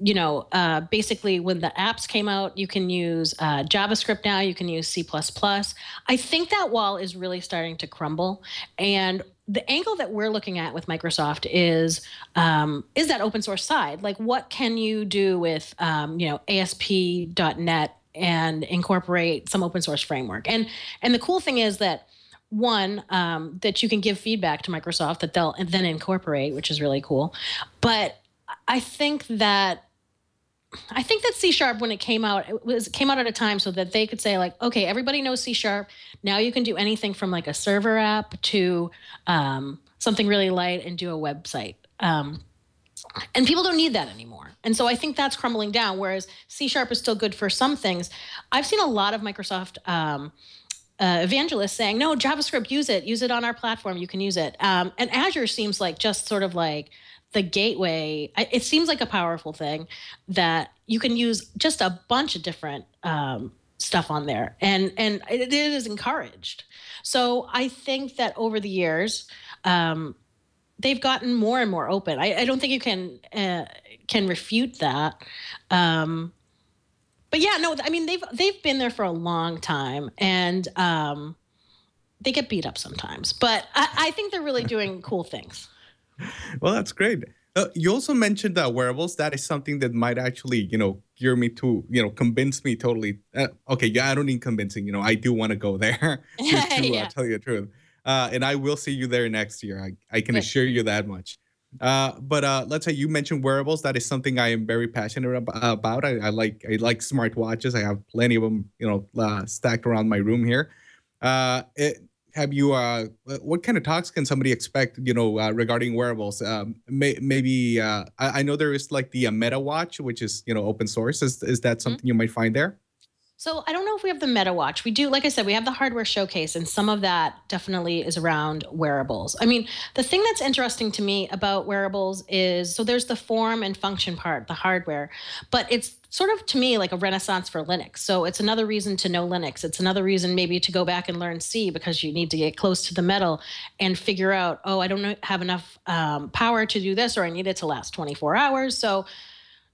you know, uh, basically when the apps came out, you can use uh, JavaScript now, you can use C plus plus. I think that wall is really starting to crumble, and the angle that we're looking at with Microsoft is um, is that open source side. Like, what can you do with um, you know, A S P dot net and incorporate some open source framework? And and the cool thing is that, one, um, that you can give feedback to Microsoft that they'll then incorporate, which is really cool. But I think that I think that C Sharp, when it came out, it was it came out at a time so that they could say, like, okay, everybody knows C Sharp. Now you can do anything from like a server app to um, something really light and do a website. Um, and people don't need that anymore. And so I think that's crumbling down, whereas C Sharp is still good for some things. I've seen a lot of Microsoft um, uh, evangelists saying, no, JavaScript, use it. Use it on our platform. You can use it. Um, and Azure seems like just sort of like the gateway. It seems like a powerful thing that you can use just a bunch of different um, stuff on there, and and it is encouraged. So I think that over the years, um, they've gotten more and more open. I, I don't think you can uh, can refute that. Um, but yeah, no, I mean they've they've been there for a long time, and um, they get beat up sometimes. But I, I think they're really doing cool things. Well, that's great. Uh, you also mentioned uh, wearables. That is something that might actually, you know, gear me to, you know, convince me totally. Uh, okay, yeah, I don't need convincing. You know, I do want to go there to, to yeah. uh, tell you the truth. Uh, and I will see you there next year. I, I can Good. assure you that much. Uh, but uh, let's say you mentioned wearables. That is something I am very passionate ab about. I, I like I like smartwatches. I have plenty of them, you know, uh, stacked around my room here. Uh, it, Have you? Uh, what kind of talks can somebody expect? You know, uh, regarding wearables. Um, may, maybe uh, I, I know there is like the uh, Meta Watch, which is, you know, open source. Is is that something mm-hmm. you might find there? So I don't know if we have the Meta Watch. We do, like I said, we have the hardware showcase, and some of that definitely is around wearables. I mean, the thing that's interesting to me about wearables is, so there's the form and function part, the hardware, but it's sort of, to me, like a renaissance for Linux. So it's another reason to know Linux. It's another reason maybe to go back and learn C, because you need to get close to the metal and figure out, oh, I don't have enough um, power to do this, or I need it to last twenty-four hours. So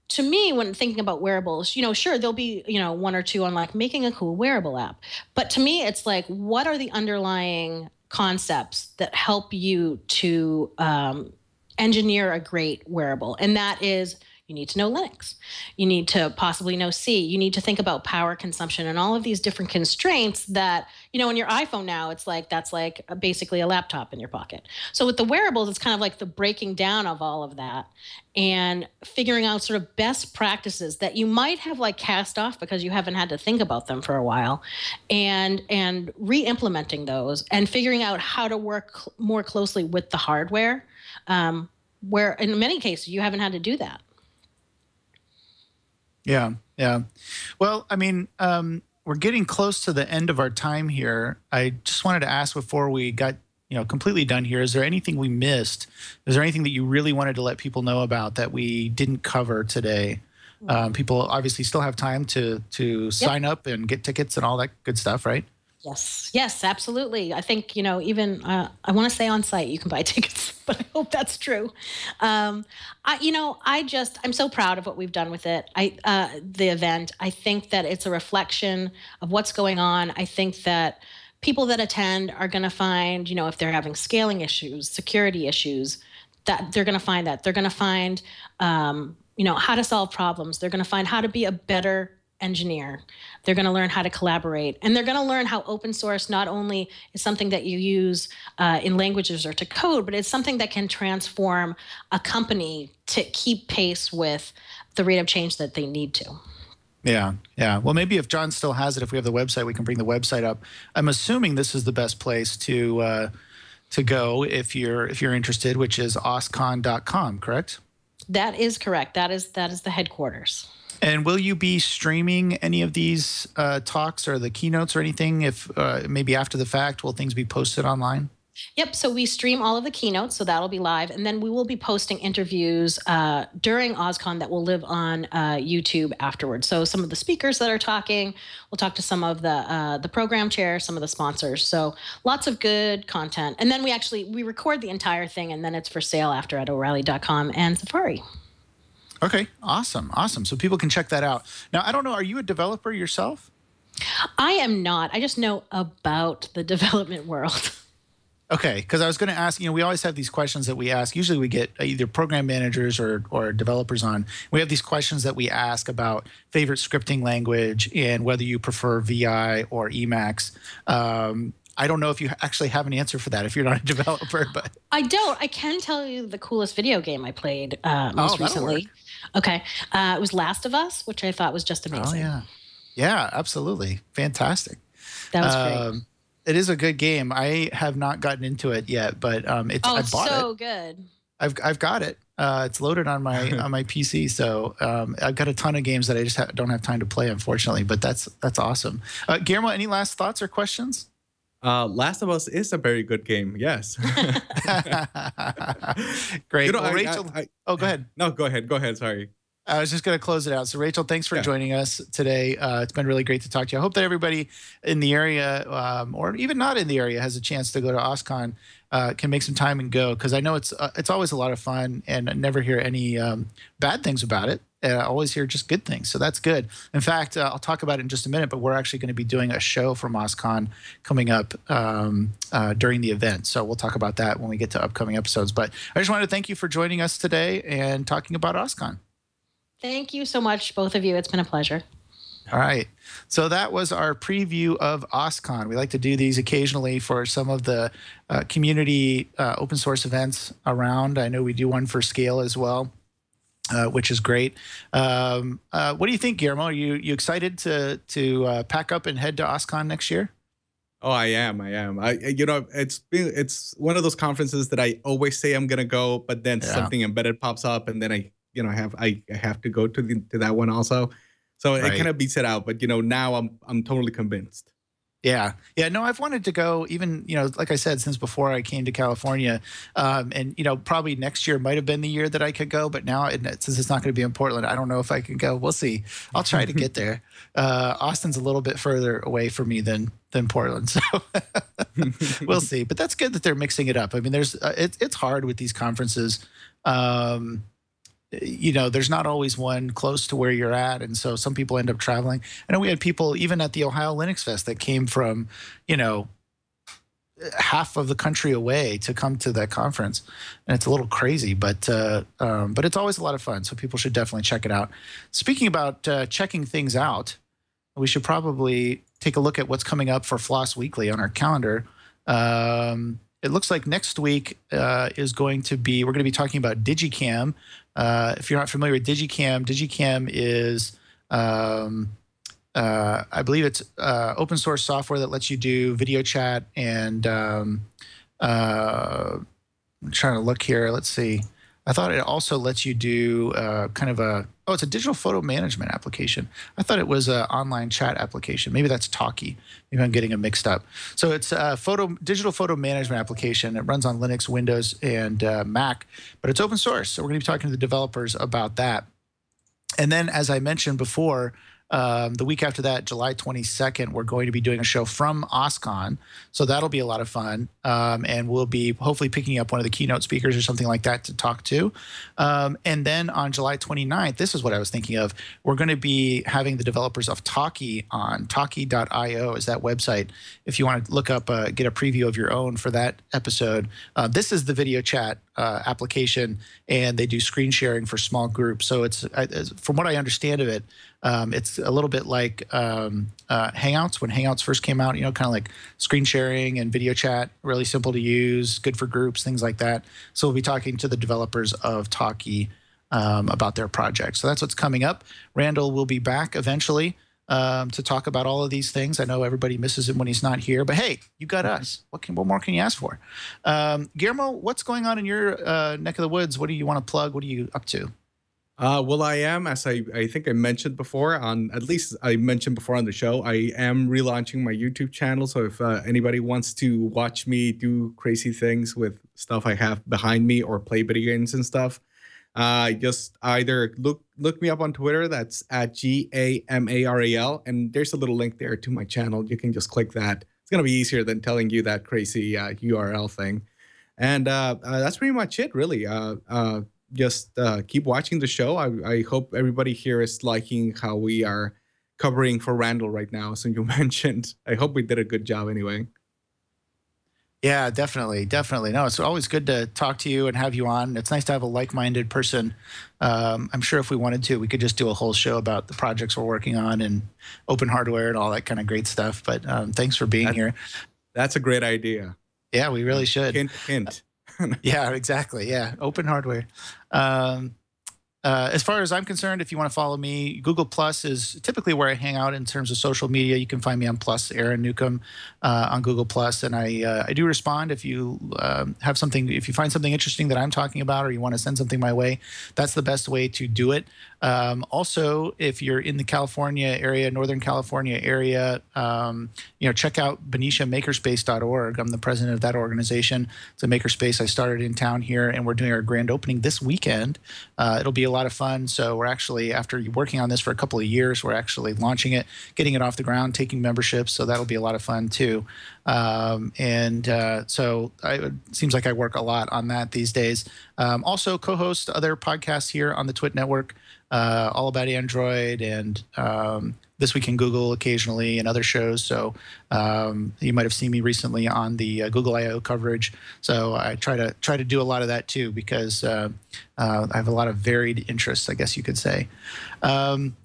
to me, when thinking about wearables, you know, sure, there'll be, you know, one or two on like making a cool wearable app. But to me, it's like, what are the underlying concepts that help you to um, engineer a great wearable? And that is, you need to know Linux. You need to possibly know C. You need to think about power consumption and all of these different constraints that, you know, in your iPhone now, it's like, that's like a, basically a laptop in your pocket. So with the wearables, it's kind of like the breaking down of all of that and figuring out sort of best practices that you might have like cast off because you haven't had to think about them for a while, and and re-implementing those and figuring out how to work more closely with the hardware, um, where in many cases you haven't had to do that. Yeah, yeah. Well, I mean, um, we're getting close to the end of our time here. I just wanted to ask, before we got, you know, completely done here, is there anything we missed? Is there anything that you really wanted to let people know about that we didn't cover today? Um, people obviously still have time to to sign yep. up and get tickets and all that good stuff, right? Yes, yes, absolutely. I think, you know, even uh, I want to say on site you can buy tickets, but I hope that's true. Um, I, you know, I just, I'm so proud of what we've done with it, I, uh, the event. I think that it's a reflection of what's going on. I think that people that attend are going to find, you know, if they're having scaling issues, security issues, that they're going to find that. They're going to find, um, you know, how to solve problems. They're going to find how to be a better engineer. They're going to learn how to collaborate, and they're going to learn how open source not only is something that you use uh, in languages or to code, but it's something that can transform a company to keep pace with the rate of change that they need to. Yeah, yeah. Well, maybe if John still has it, if we have the website, we can bring the website up. I'm assuming this is the best place to uh, to go if you're if you're interested, which is oscon dot com, correct? That is correct. That is that is the headquarters. And will you be streaming any of these uh, talks or the keynotes or anything? If uh, maybe after the fact, will things be posted online? Yep. So we stream all of the keynotes, so that'll be live. And then we will be posting interviews uh, during OSCON that will live on uh, YouTube afterwards. So some of the speakers that are talking, we'll talk to some of the uh, the program chair, some of the sponsors. So lots of good content. And then we actually, we record the entire thing, and then it's for sale after at O'Reilly dot com and Safari. Okay. Awesome. Awesome. So people can check that out. Now, I don't know, are you a developer yourself? I am not. I just know about the development world. Okay, because I was going to ask, you know, we always have these questions that we ask. Usually we get either program managers or, or developers on. We have these questions that we ask about favorite scripting language and whether you prefer V I or Emacs. Um, I don't know if you actually have an answer for that if you're not a developer. But I don't. I can tell you the coolest video game I played uh, most oh, recently. Okay. Uh, it was Last of Us, which I thought was just amazing. Oh, yeah. Yeah, absolutely. Fantastic. That was um, great. It is a good game. I have not gotten into it yet, but um, it's oh, I bought so it. Oh, so good. I've I've got it. Uh, it's loaded on my on my P C. So um, I've got a ton of games that I just ha don't have time to play, unfortunately. But that's that's awesome. Uh, Guillermo, any last thoughts or questions? Uh, Last of Us is a very good game. Yes. Great. You know, well, I, Rachel. I, I, oh, go ahead. No, go ahead. Go ahead. Sorry. I was just going to close it out. So, Rachel, thanks for yeah. joining us today. Uh, it's been really great to talk to you. I hope that everybody in the area, um, or even not in the area, has a chance to go to OSCON, uh, can make some time and go, because I know it's uh, it's always a lot of fun, and I never hear any um, bad things about it. And I always hear just good things, so that's good. In fact, uh, I'll talk about it in just a minute, but we're actually going to be doing a show from OSCON coming up um, uh, during the event. So we'll talk about that when we get to upcoming episodes. But I just wanted to thank you for joining us today and talking about OSCON. Thank you so much, both of you. It's been a pleasure. All right. So that was our preview of OSCON. We like to do these occasionally for some of the uh, community uh, open source events around. I know we do one for Scale as well, uh, which is great. Um, uh, what do you think, Guillermo? Are you, you excited to, to uh, pack up and head to OSCON next year? Oh, I am. I am. I, you know, it's been, it's one of those conferences that I always say I'm going to go, but then yeah. something embedded pops up and then I you know, I have I have to go to the, to that one also, so right. it kind of beats it out. But you know, now I'm I'm totally convinced. Yeah, yeah. No, I've wanted to go even you know, like I said, since before I came to California, um, and you know, probably next year might have been the year that I could go. But now, it, since it's not going to be in Portland, I don't know if I can go. We'll see. I'll try to get there. Uh, Austin's a little bit further away from me than than Portland, so we'll see. But that's good that they're mixing it up. I mean, there's uh, it, it's hard with these conferences. Um, You know, there's not always one close to where you're at, and so some people end up traveling. I know we had people even at the Ohio Linux Fest that came from, you know, half of the country away to come to that conference, and it's a little crazy, but uh, um, but it's always a lot of fun, so people should definitely check it out. Speaking about uh, checking things out, we should probably take a look at what's coming up for Floss Weekly on our calendar. Um, it looks like next week uh, is going to be we're going to be talking about Digicam. Uh, if you're not familiar with Digicam, Digicam is, um, uh, I believe it's uh, open source software that lets you do video chat and um, uh, I'm trying to look here. Let's see. I thought it also lets you do uh, kind of a, oh, it's a digital photo management application. I thought it was an online chat application. Maybe that's Talkie. Maybe I'm getting them mixed up. So it's a photo, digital photo management application. It runs on Linux, Windows, and uh, Mac, but it's open source. So we're going to be talking to the developers about that. And then, as I mentioned before, Um, the week after that, July twenty-second, we're going to be doing a show from OSCON. So that'll be a lot of fun. Um, and we'll be hopefully picking up one of the keynote speakers or something like that to talk to. Um, and then on July twenty-ninth, this is what I was thinking of. We're going to be having the developers of Talkie on. Talkie dot i o is that website. If you want to look up, uh, get a preview of your own for that episode. Uh, this is the video chat uh, application, and they do screen sharing for small groups. So it's, I, from what I understand of it, Um, it's a little bit like um, uh, Hangouts, when Hangouts first came out, you know, kind of like screen sharing and video chat, really simple to use, good for groups, things like that. So we'll be talking to the developers of Talkie um, about their project. So that's what's coming up. Randall will be back eventually. um, to talk about all of these things. I know everybody misses him when he's not here, but hey, you got us. What can what more can you ask for? Um, Guillermo, what's going on in your uh, neck of the woods? What do you want to plug? What are you up to? Uh, well, I am, as I, I think I mentioned before on, at least I mentioned before on the show, I am relaunching my YouTube channel. So if uh, anybody wants to watch me do crazy things with stuff I have behind me or play video games and stuff, uh, just either look look me up on Twitter. That's at G A M A R A L. And there's a little link there to my channel. You can just click that. It's going to be easier than telling you that crazy uh, U R L thing. And uh, uh, that's pretty much it, really. Uh, uh, Just uh, keep watching the show. I, I hope everybody here is liking how we are covering for Randall right now. So you mentioned, I hope we did a good job anyway. Yeah, definitely. Definitely. No, it's always good to talk to you and have you on. It's nice to have a like-minded person. Um, I'm sure if we wanted to, we could just do a whole show about the projects we're working on and open hardware and all that kind of great stuff. But um, thanks for being that's, here. That's a great idea. Yeah, we really should. Hint, hint. Yeah, exactly. Yeah. Open hardware. Um, uh, as far as I'm concerned, if you want to follow me, Google Plus is typically where I hang out in terms of social media. You can find me on Plus, Aaron Newcomb uh, on Google Plus. And I, uh, I do respond if you um, have something, if you find something interesting that I'm talking about or you want to send something my way, that's the best way to do it. Um, also, if you're in the California area, Northern California area, um, you know, check out Benicia Makerspace dot org. I'm the president of that organization. It's a makerspace I started in town here, and we're doing our grand opening this weekend. Uh, it'll be a lot of fun. So we're actually, after working on this for a couple of years, we're actually launching it, getting it off the ground, taking memberships. So that'll be a lot of fun too. Um, and uh, so I, it seems like I work a lot on that these days. Um, also, co-host other podcasts here on the Twit Network. Uh, all About Android and um, This Week in Google occasionally and other shows. So um, you might have seen me recently on the uh, Google I O coverage. So I try to try to do a lot of that too because uh, uh, I have a lot of varied interests, I guess you could say. Um,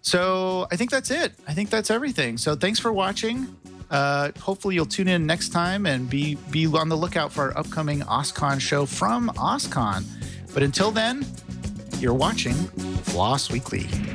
so I think that's it. I think that's everything. So thanks for watching. Uh, hopefully you'll tune in next time and be, be on the lookout for our upcoming OSCON show from OSCON. But until then, you're watching Floss Weekly.